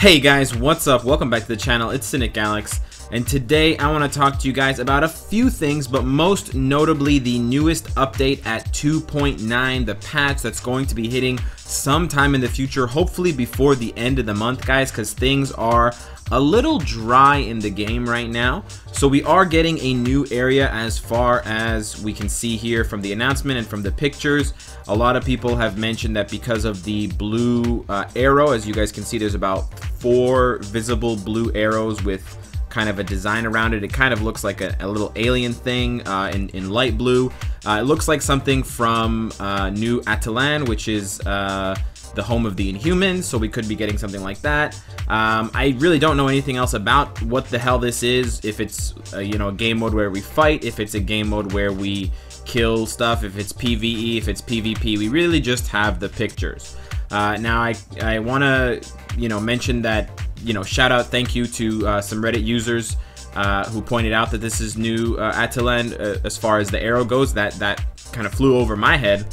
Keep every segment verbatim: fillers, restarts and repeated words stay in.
Hey guys, what's up? Welcome back to the channel. It's Cynicalex, and today I want to talk to you guys about a few things, but most notably the newest update at two point nine, the patch that's going to be hitting sometime in the future, hopefully before the end of the month, guys, because things are a little dry in the game right now. So we are getting a new area as far as we can see here from the announcement and from the pictures. A lot of people have mentioned that because of the blue uh, arrow, as you guys can see, there's about four visible blue arrows with kind of a design around it. It kind of looks like a, a little alien thing uh, in, in light blue. Uh, it looks like something from uh, New Attilan, which is uh, the home of the Inhumans, so we could be getting something like that. Um, I really don't know anything else about what the hell this is, if it's uh, you know, a game mode where we fight, if it's a game mode where we kill stuff, if it's P V E, if it's P V P. We really just have the pictures. Uh, now I, I want to you know, mention that, you know, shout out, thank you to uh, some Reddit users uh, who pointed out that this is New uh, Attilan uh, as far as the arrow goes. That, that kind of flew over my head.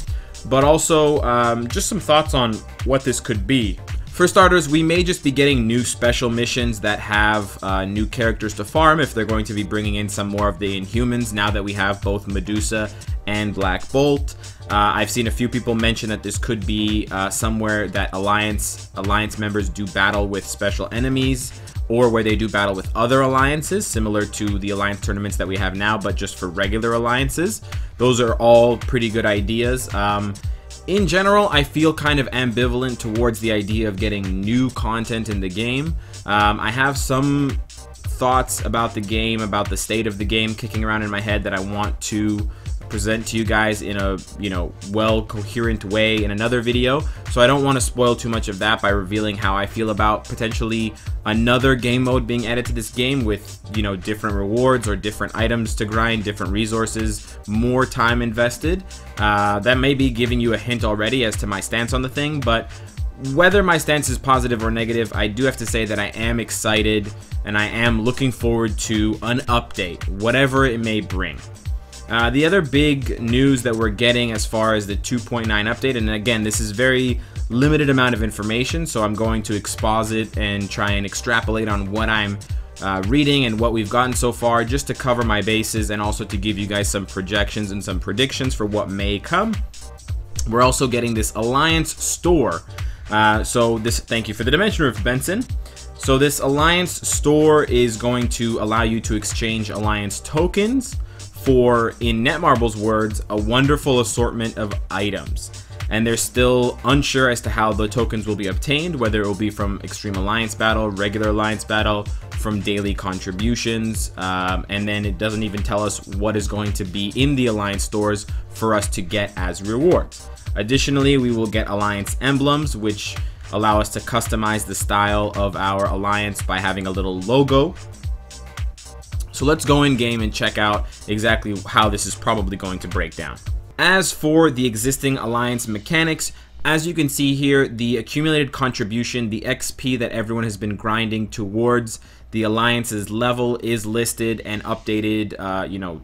But also, um, just some thoughts on what this could be. For starters, we may just be getting new special missions that have uh, new characters to farm, if they're going to be bringing in some more of the Inhumans now that we have both Medusa and Black Bolt. Uh, I've seen a few people mention that this could be uh, somewhere that Alliance, Alliance members do battle with special enemies, or where they do battle with other alliances, similar to the alliance tournaments that we have now, but just for regular alliances. Those are all pretty good ideas. Um, in general, I feel kind of ambivalent towards the idea of getting new content in the game. Um, I have some thoughts about the game, about the state of the game kicking around in my head that I want to present to you guys in a, you know, well coherent way in another video. So I don't want to spoil too much of that by revealing how I feel about potentially another game mode being added to this game with, you know, different rewards or different items to grind, different resources, more time invested. Uh, that may be giving you a hint already as to my stance on the thing, but whether my stance is positive or negative, I do have to say that I am excited and I am looking forward to an update, whatever it may bring. Uh, the other big news that we're getting as far as the two point nine update, and again, this is very limited amount of information, so I'm going to exposit and try and extrapolate on what I'm uh, reading and what we've gotten so far, just to cover my bases and also to give you guys some projections and some predictions for what may come. We're also getting this Alliance store. Uh, so this, thank you for the Dimension Rift, Benson. So this Alliance store is going to allow you to exchange Alliance tokens for, in Netmarble's words, a wonderful assortment of items. And they're still unsure as to how the tokens will be obtained, whether it will be from Extreme Alliance Battle, regular Alliance Battle, from daily contributions, um, and then it doesn't even tell us what is going to be in the Alliance stores for us to get as rewards. Additionally, we will get Alliance emblems, which allow us to customize the style of our Alliance by having a little logo. So let's go in game and check out exactly how this is probably going to break down. As for the existing Alliance mechanics, as you can see here, the accumulated contribution, the X P that everyone has been grinding towards the Alliance's level, is listed and updated, uh, you know,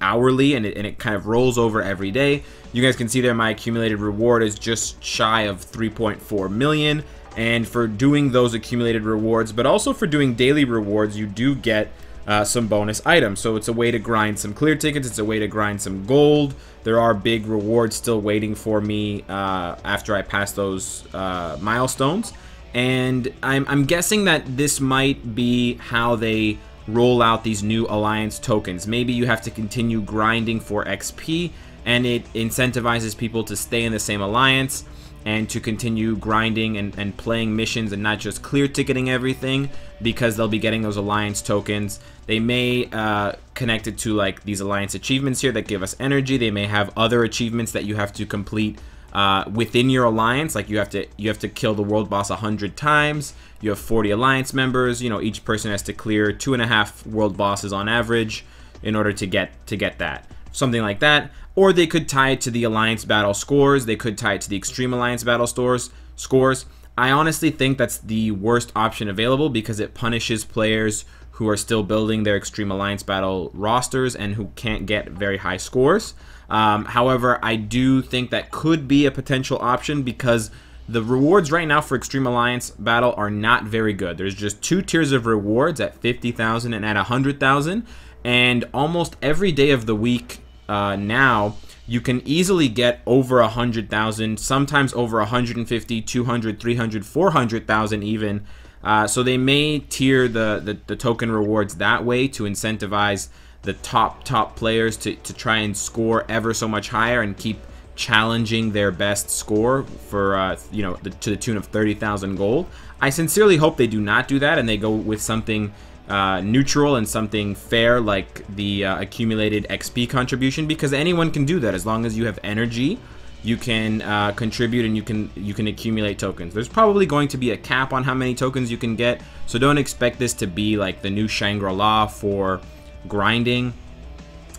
hourly, and it, and it kind of rolls over every day. You guys can see there my accumulated reward is just shy of three point four million, and for doing those accumulated rewards, but also for doing daily rewards, you do get Uh, some bonus items. So it's a way to grind some clear tickets, it's a way to grind some gold. There are big rewards still waiting for me uh, after I pass those uh, milestones, and I'm, I'm guessing that this might be how they roll out these new Alliance tokens. Maybe you have to continue grinding for X P, and it incentivizes people to stay in the same Alliance and to continue grinding and, and playing missions and not just clear ticketing everything, because they'll be getting those Alliance tokens. They may uh, connect it to like these Alliance achievements here that give us energy. They may have other achievements that you have to complete uh, within your Alliance, like you have to you have to kill the world boss a hundred times. You have forty Alliance members. You know, each person has to clear two and a half world bosses on average in order to get to get that. Something like that. Or they could tie it to the Alliance battle scores. They could tie it to the Extreme Alliance battle stores scores. I honestly think that's the worst option available, because it punishes players who are still building their Extreme Alliance battle rosters and who can't get very high scores. Um, however, I do think that could be a potential option, because The rewards right now for Extreme Alliance Battle are not very good. There's just two tiers of rewards at fifty thousand and at one hundred thousand. And almost every day of the week uh, now, you can easily get over one hundred thousand, sometimes over one hundred fifty, two hundred, three hundred, four hundred thousand even. Uh, so they may tier the, the, the token rewards that way to incentivize the top, top players to, to try and score ever so much higher and keep challenging their best score for, uh, you know, the, to the tune of thirty thousand gold. I sincerely hope they do not do that and they go with something uh, neutral and something fair like the uh, accumulated X P contribution, because anyone can do that as long as you have energy. You can uh, contribute and you can you can accumulate tokens. There's probably going to be a cap on how many tokens you can get, so don't expect this to be like the new Shangri-La for grinding.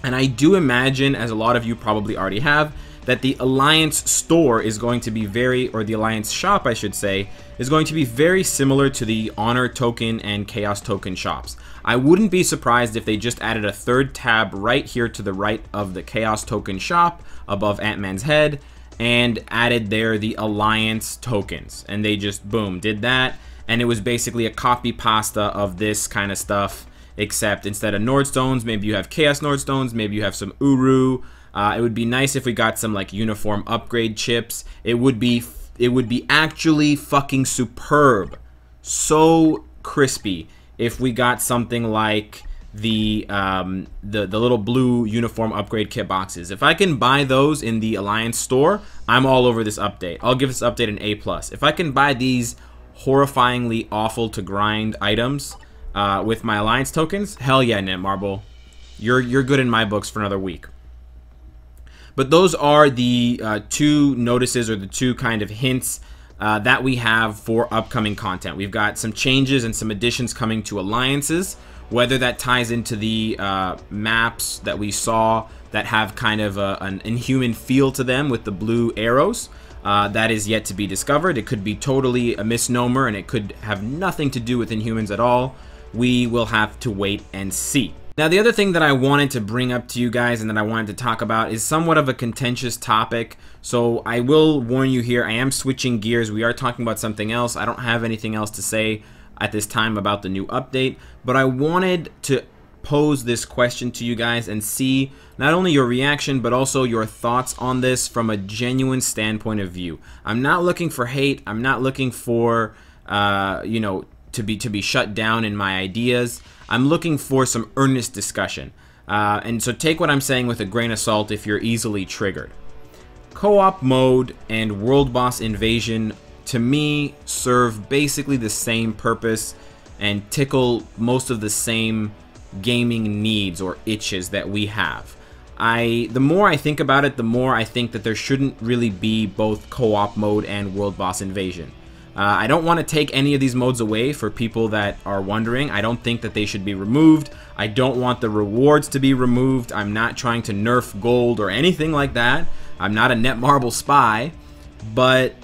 And I do imagine, as a lot of you probably already have, that the Alliance store is going to be very, or the Alliance shop I should say, is going to be very similar to the Honor Token and Chaos Token shops. I wouldn't be surprised if they just added a third tab right here to the right of the Chaos Token shop above Ant-Man's head and added there the Alliance tokens, and they just boom did that, and it was basically a copy pasta of this kind of stuff, except instead of Nordstones maybe you have Chaos Nordstones, maybe you have some Uru. Uh, it would be nice if we got some like uniform upgrade chips. It would be it would be actually fucking superb, so crispy, if we got something like the um, the the little blue uniform upgrade kit boxes. If I can buy those in the Alliance store, I'm all over this update. I'll give this update an A plus. If I can buy these horrifyingly awful to grind items uh, with my Alliance tokens, hell yeah, Netmarble, you're you're good in my books for another week. But those are the uh, two notices, or the two kind of hints uh, that we have for upcoming content. We've got some changes and some additions coming to alliances, whether that ties into the uh, maps that we saw that have kind of a, an inhuman feel to them with the blue arrows. Uh, that is yet to be discovered. It could be totally a misnomer and it could have nothing to do with Inhumans at all. We will have to wait and see. Now, the other thing that I wanted to bring up to you guys and that I wanted to talk about is somewhat of a contentious topic, so I will warn you here, I am switching gears. We are talking about something else. I don't have anything else to say at this time about the new update, but I wanted to pose this question to you guys and see not only your reaction but also your thoughts on this from a genuine standpoint of view. I'm not looking for hate. I'm not looking for, uh, you know, to be to be shut down in my ideas. I'm looking for some earnest discussion. Uh, and so take what I'm saying with a grain of salt if you're easily triggered. Co-op mode and World Boss Invasion, to me, serve basically the same purpose and tickle most of the same gaming needs or itches that we have. I, the more I think about it, the more I think that there shouldn't really be both co-op mode and World Boss Invasion. Uh, I don't want to take any of these modes away for people that are wondering. I don't think that they should be removed. I don't want the rewards to be removed. I'm not trying to nerf gold or anything like that. I'm not a Netmarble spy. But,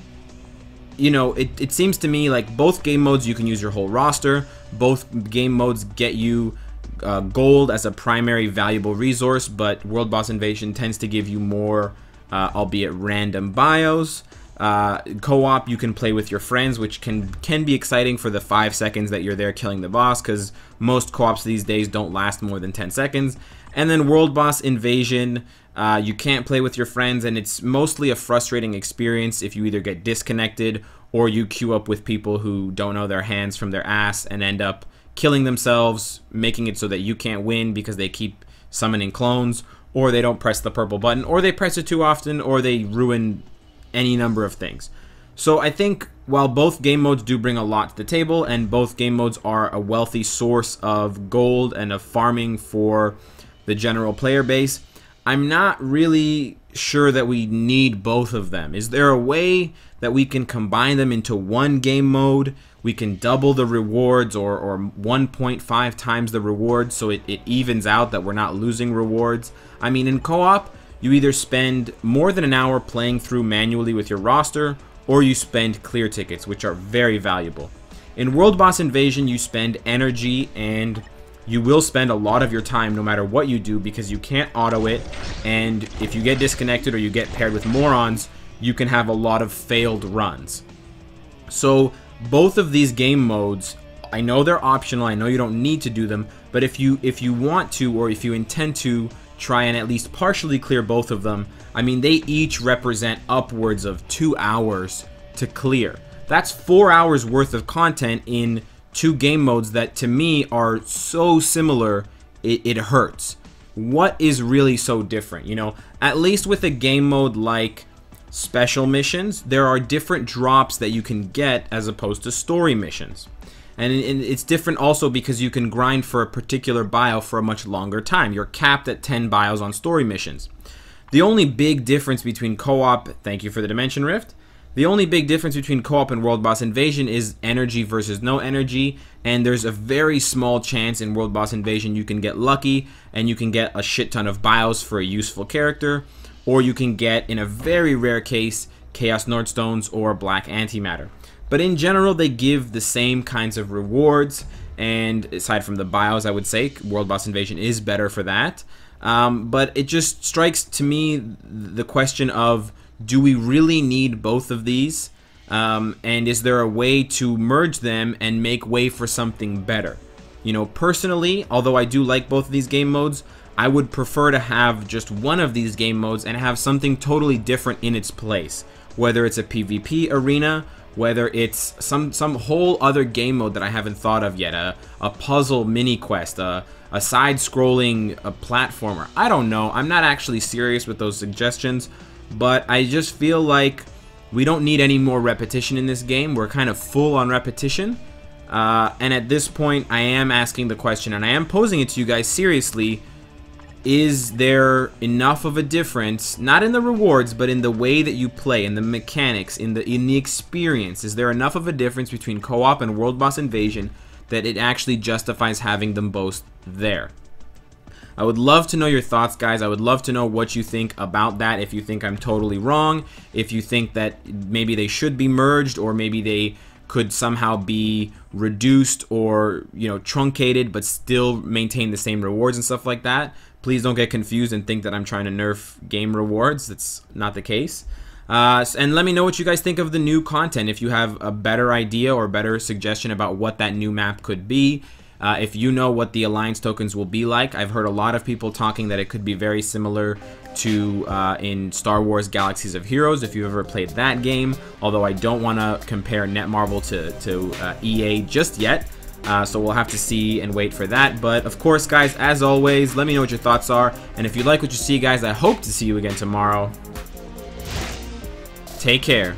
you know, it, it seems to me like both game modes you can use your whole roster. Both game modes get you uh, gold as a primary valuable resource, but World Boss Invasion tends to give you more, uh, albeit random bios. Uh, co-op you can play with your friends, which can can be exciting for the five seconds that you're there killing the boss, because most co-ops these days don't last more than ten seconds. And then World Boss Invasion, uh, you can't play with your friends, and it's mostly a frustrating experience if you either get disconnected or you queue up with people who don't know their hands from their ass and end up killing themselves, making it so that you can't win because they keep summoning clones, or they don't press the purple button, or they press it too often, or they ruin any number of things. So I think while both game modes do bring a lot to the table, and both game modes are a wealthy source of gold and of farming for the general player base, I'm not really sure that we need both of them. Is there a way that we can combine them into one game mode? We can double the rewards, or, or one point five times the rewards, so it, it evens out that we're not losing rewards. I mean, in co-op, you either spend more than an hour playing through manually with your roster, or you spend clear tickets, which are very valuable. In World Boss Invasion, you spend energy, and you will spend a lot of your time no matter what you do, because you can't auto it, and if you get disconnected or you get paired with morons, you can have a lot of failed runs. So both of these game modes, I know they're optional, I know you don't need to do them, but if you if you want to, or if you intend to, try and at least partially clear both of them. I mean, they each represent upwards of two hours to clear. That's four hours worth of content in two game modes that to me are so similar, it, it hurts. What is really so different? You know, at least with a game mode like special missions, there are different drops that you can get as opposed to story missions. And it's different also because you can grind for a particular bio for a much longer time. You're capped at ten bios on story missions. The only big difference between co-op, thank you for the Dimension Rift, the only big difference between co-op and World Boss Invasion is energy versus no energy, and there's a very small chance in World Boss Invasion you can get lucky and you can get a shit ton of bios for a useful character, or you can get, in a very rare case, Chaos Nordstones or Black Antimatter. But in general, they give the same kinds of rewards, and aside from the bios, I would say World Boss Invasion is better for that. Um, but it just strikes to me the question of, do we really need both of these? Um, and is there a way to merge them and make way for something better? You know, personally, although I do like both of these game modes, I would prefer to have just one of these game modes and have something totally different in its place, whether it's a PvP arena, whether it's some some whole other game mode that I haven't thought of yet, a, a puzzle mini quest, a, a side-scrolling a platformer. I don't know. I'm not actually serious with those suggestions, but I just feel like we don't need any more repetition in this game. We're kind of full on repetition. Uh, and at this point, I am asking the question, and I am posing it to you guys seriously, is there enough of a difference, not in the rewards, but in the way that you play, in the mechanics, in the in the experience? Is there enough of a difference between co-op and World Boss Invasion that it actually justifies having them both there? I would love to know your thoughts, guys. I would love to know what you think about that, if you think I'm totally wrong, if you think that maybe they should be merged, or maybe they could somehow be reduced or, you know, truncated but still maintain the same rewards and stuff like that. Please don't get confused and think that I'm trying to nerf game rewards. That's not the case. Uh, and let me know what you guys think of the new content, if you have a better idea or better suggestion about what that new map could be. Uh, if you know what the Alliance tokens will be like, I've heard a lot of people talking that it could be very similar to uh, in Star Wars Galaxies of Heroes, if you've ever played that game. Although I don't want to compare Netmarble to, to uh, E A just yet, uh, so we'll have to see and wait for that. But of course, guys, as always, let me know what your thoughts are. And if you like what you see, guys, I hope to see you again tomorrow. Take care.